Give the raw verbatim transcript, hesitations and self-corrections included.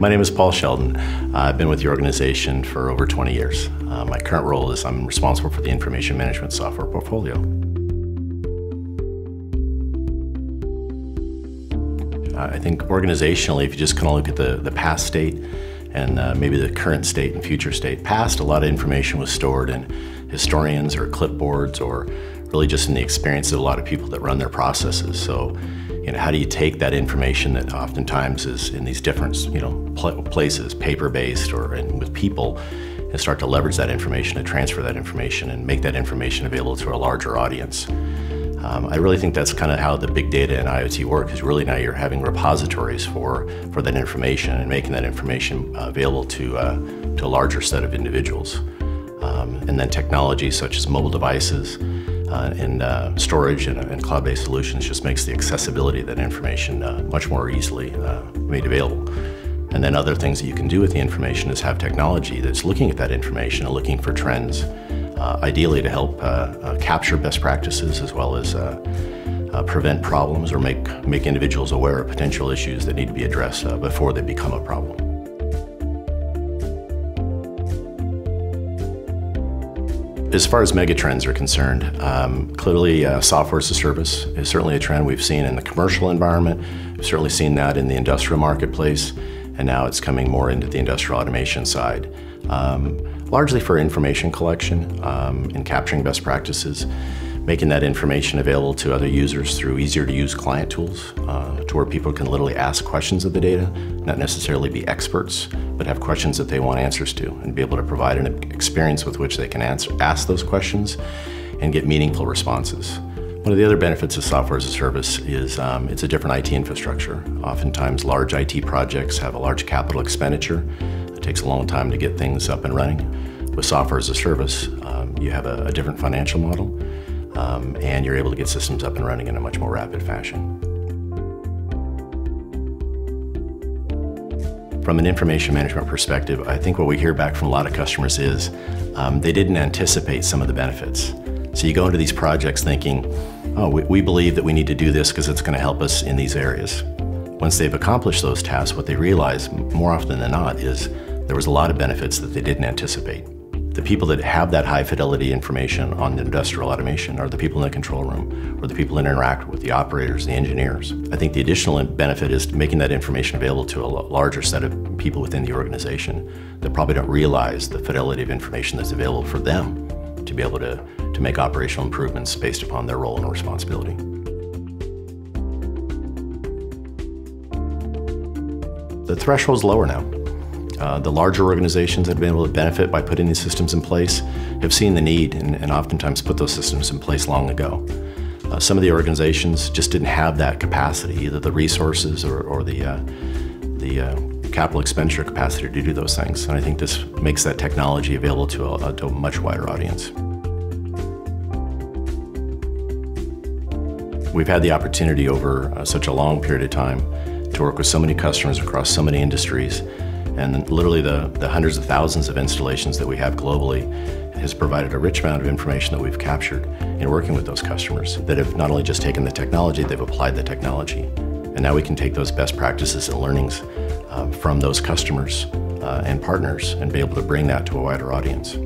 My name is Paul Shelton. Uh, I've been with the organization for over twenty years. Uh, my current role is I'm responsible for the information management software portfolio. Uh, I think organizationally, if you just kind of look at the, the past state and uh, maybe the current state and future state. Past, a lot of information was stored in historians or clipboards or really just in the experience of a lot of people that run their processes. So, you know, how do you take that information that oftentimes is in these different, you know, pl places, paper-based or and with people, and start to leverage that information and transfer that information and make that information available to a larger audience. Um, I really think that's kind of how the big data and IoT work is really now you're having repositories for, for that information and making that information available to, uh, to a larger set of individuals. Um, and then technology such as mobile devices uh, and uh, storage and, and cloud-based solutions just makes the accessibility of that information uh, much more easily uh, made available. And then other things that you can do with the information is have technology that's looking at that information and looking for trends. Uh, ideally to help uh, uh, capture best practices as well as uh, uh, prevent problems or make, make individuals aware of potential issues that need to be addressed uh, before they become a problem. As far as megatrends are concerned, um, clearly uh, software as a service is certainly a trend we've seen in the commercial environment. We've certainly seen that in the industrial marketplace, and now it's coming more into the industrial automation side. Um, largely for information collection um, and capturing best practices, making that information available to other users through easier to use client tools uh, to where people can literally ask questions of the data, not necessarily be experts, but have questions that they want answers to and be able to provide an experience with which they can answer, ask those questions and get meaningful responses. One of the other benefits of software as a service is um, it's a different I T infrastructure. Oftentimes large I T projects have a large capital expenditure. It takes a long time to get things up and running. With software as a service, um, you have a, a different financial model, um, and you're able to get systems up and running in a much more rapid fashion. From an information management perspective, I think what we hear back from a lot of customers is um, they didn't anticipate some of the benefits. So you go into these projects thinking, oh, we, we believe that we need to do this because it's going to help us in these areas. Once they've accomplished those tasks, what they realize more often than not is there was a lot of benefits that they didn't anticipate. The people that have that high fidelity information on the industrial automation are the people in the control room, or the people that interact with the operators, the engineers. I think the additional benefit is making that information available to a larger set of people within the organization that probably don't realize the fidelity of information that's available for them to be able to, to make operational improvements based upon their role and responsibility. The threshold's lower now. Uh, the larger organizations that have been able to benefit by putting these systems in place have seen the need and, and oftentimes put those systems in place long ago. Uh, some of the organizations just didn't have that capacity, either the resources or, or the, uh, the uh, capital expenditure capacity to do those things. And I think this makes that technology available to a, to a much wider audience. We've had the opportunity over uh, such a long period of time to work with so many customers across so many industries. And literally the, the hundreds of thousands of installations that we have globally has provided a rich amount of information that we've captured in working with those customers that have not only just taken the technology, they've applied the technology. And now we can take those best practices and learnings um, from those customers uh, and partners and be able to bring that to a wider audience.